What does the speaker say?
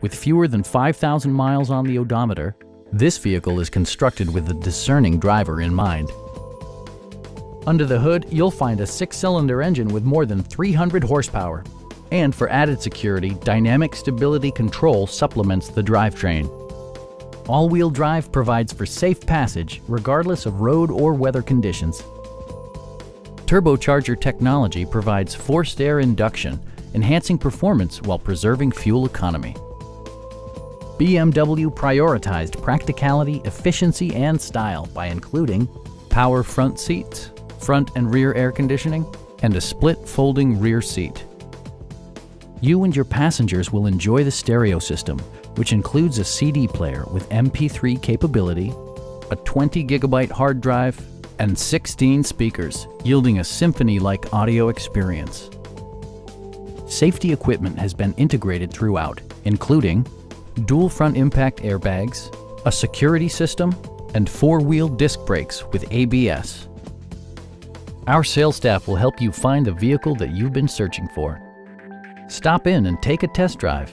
With fewer than 5,000 miles on the odometer, this vehicle is constructed with the discerning driver in mind. Under the hood, you'll find a 6-cylinder engine with more than 300 horsepower. And for added security, dynamic stability control supplements the drivetrain. All-wheel drive provides for safe passage regardless of road or weather conditions. Turbocharger technology provides forced air induction, enhancing performance while preserving fuel economy. BMW prioritized practicality, efficiency, and style by including power front seats, front and rear air conditioning, and a split folding rear seat. You and your passengers will enjoy the stereo system, which includes a CD player with MP3 capability, a 20-gigabyte hard drive, and 16 speakers, yielding a symphony-like audio experience. Safety equipment has been integrated throughout, including dual front impact airbags, a security system, and four-wheel disc brakes with ABS. Our sales staff will help you find the vehicle that you've been searching for. Stop in and take a test drive.